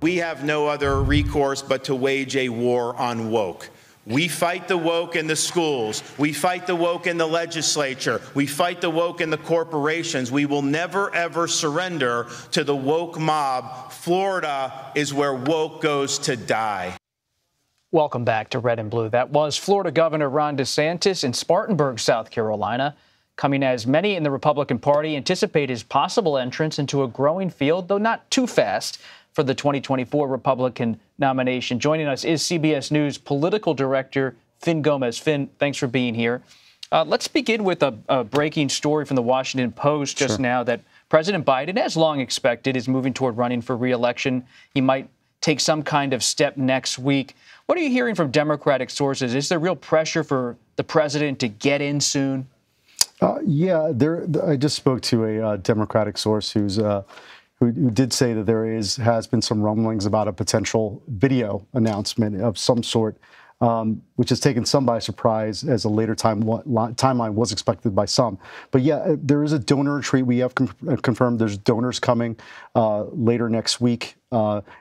we have no other recourse but to wage a war on woke. We fight the woke in the schools. We fight the woke in the legislature. We fight the woke in the corporations. We will never, ever surrender to the woke mob. Florida is where woke goes to die. Welcome back to Red and Blue. That was Florida Governor Ron DeSantis in Spartanburg, South Carolina, coming as many in the Republican Party anticipate his possible entrance into a growing field, though not too fast, for the 2024 Republican nomination. Joining us is CBS News political director Fin Gomez. Fin, thanks for being here. Let's begin with a breaking story from the Washington Post just now that President Biden, as long expected, is moving toward running for re-election. He might take some kind of step next week. What are you hearing from Democratic sources? Is there real pressure for the president to get in soon? Yeah, I just spoke to a Democratic source who did say that there has been some rumblings about a potential video announcement of some sort, which has taken some by surprise, as a later timeline was expected by some. But yeah, there is a donor retreat. We have confirmed there's donors coming later next week.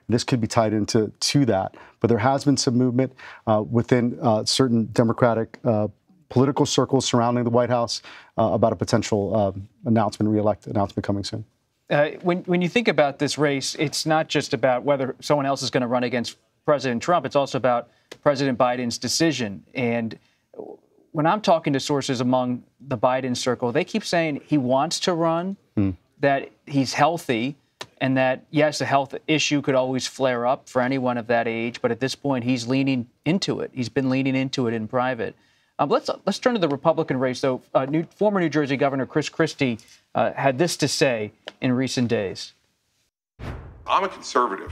This could be tied into that. But there has been some movement within certain Democratic political circles surrounding the White House about a potential re-election announcement coming soon. When you think about this race, it's not just about whether someone else is going to run against President Trump. It's also about President Biden's decision. And when I'm talking to sources among the Biden circle, they keep saying he wants to run, that he's healthy, and that, yes, a health issue could always flare up for anyone of that age. But at this point, he's leaning into it. He's been leaning into it in private. Let's turn to the Republican race, though. Former New Jersey Governor Chris Christie had this to say in recent days. I'm a conservative,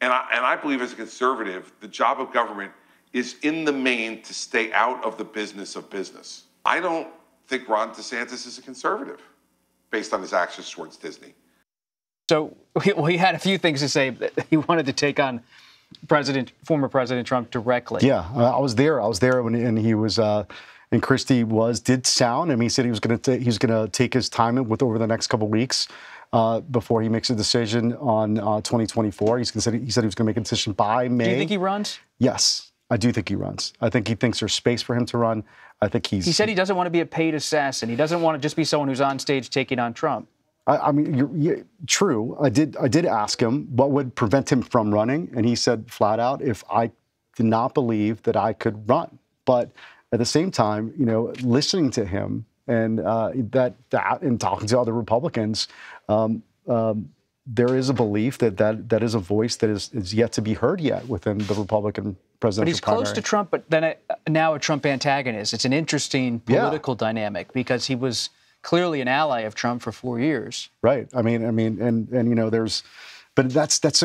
and I believe as a conservative, the job of government is in the main to stay out of the business of business. I don't think Ron DeSantis is a conservative based on his actions towards Disney. So he had a few things to say. He wanted to take on former President Trump directly. Yeah, I was there when he was, and Christie did sound him. He said he was going to take his time with over the next couple of weeks before he makes a decision on 2024. He said he was going to make a decision by May. Do you think he runs? Yes, I do think he runs. I think he thinks there's space for him to run. I think he said he doesn't want to be a paid assassin. He doesn't want to just be someone who's on stage taking on Trump. I mean, true. I did ask him what would prevent him from running, and he said flat out, if I did not believe that I could run. But at the same time, you know, listening to him and and talking to other Republicans, there is a belief that is a voice that is yet to be heard yet within the Republican presidential. But he's primary. Close to Trump, but then now a Trump antagonist. It's an interesting political dynamic because he was clearly an ally of Trump for 4 years. Right. I mean, and you know, that's so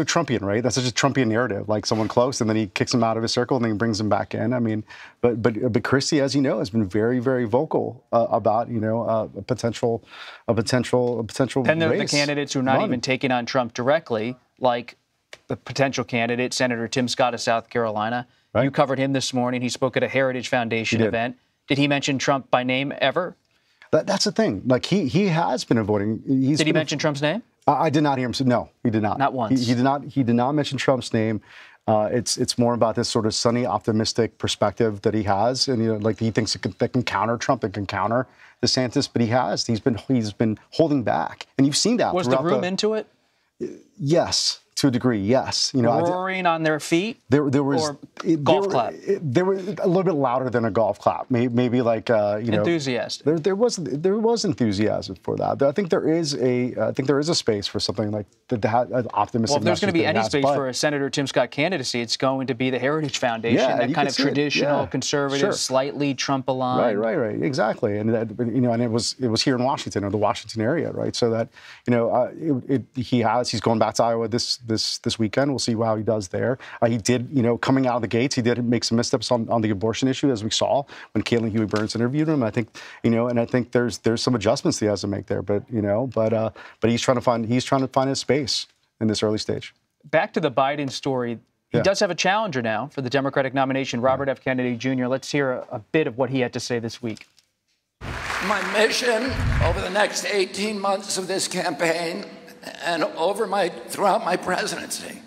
Trumpian, right? That's such a Trumpian narrative, like someone close, and then he kicks him out of his circle, and then he brings him back in. I mean, but Christie, as you know, has been very, very vocal about a potential. And there are the candidates who are not even taking on Trump directly, like the potential candidate, Senator Tim Scott of South Carolina. Right. You covered him this morning. He spoke at a Heritage Foundation event. Did he mention Trump by name ever? That's the thing. Like he has been avoiding. Did he mention Trump's name? I did not hear him. No, he did not. Not once. He did not. He did not mention Trump's name. It's more about this sort of sunny, optimistic perspective that he has, and like he thinks that can counter Trump, it can counter DeSantis, but he's been holding back, and you've seen that. Was the room into it? Yes. To a degree, yes. You know, roaring on their feet. There was a golf clap. There were a little bit louder than a golf clap. Maybe like enthusiasm. There was enthusiasm for that. I think there is a space for something like that. An optimistic. Well, if there's going to be any space for a Senator Tim Scott candidacy, it's going to be the Heritage Foundation. Yeah, that kind of traditional conservative, slightly Trump-aligned. Right, exactly. And that, you know, and it was here in Washington or the Washington area, right? So that he's going back to Iowa this weekend. We'll see how he does there. He did, you know, coming out of the gates, he did make some missteps on the abortion issue, as we saw when Caitlin Huey-Burns interviewed him. I think, you know, and I think there's some adjustments he has to make there. But you know, but he's trying to find his space in this early stage. Back to the Biden story. He does have a challenger now for the Democratic nomination, Robert F. Kennedy Jr. Let's hear a bit of what he had to say this week. My mission over the next 18 months of this campaign and over my, throughout my presidency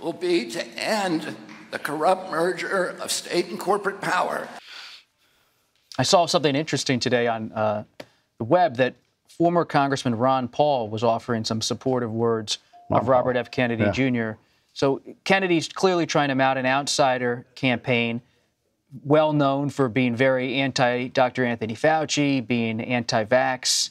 will be to end the corrupt merger of state and corporate power. I saw something interesting today on the web that former Congressman Ron Paul was offering some supportive words of Robert F. Kennedy Jr. So Kennedy's clearly trying to mount an outsider campaign, well known for being very anti-Dr. Anthony Fauci, being anti-vax.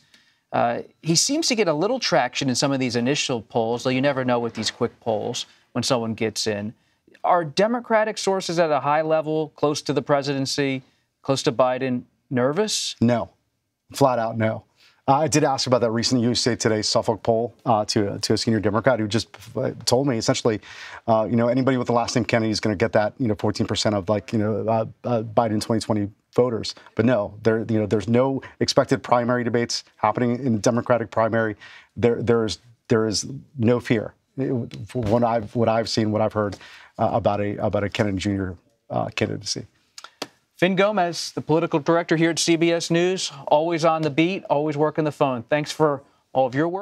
He seems to get a little traction in some of these initial polls, though you never know with these quick polls when someone gets in. Are Democratic sources at a high level, close to the presidency, close to Biden, nervous? No. Flat out, no. I did ask about that recent USA Today Suffolk poll to a senior Democrat who just told me essentially, you know, anybody with the last name Kennedy is going to get that, you know, 14% of like, you know, Biden 2020 voters. But no, there, you know, there's no expected primary debates happening in the Democratic primary. There is no fear. From what I've seen, what I've heard about a Kennedy Jr. Candidacy. Fin Gomez, the political director here at CBS News, always on the beat, always working the phone. Thanks for all of your work.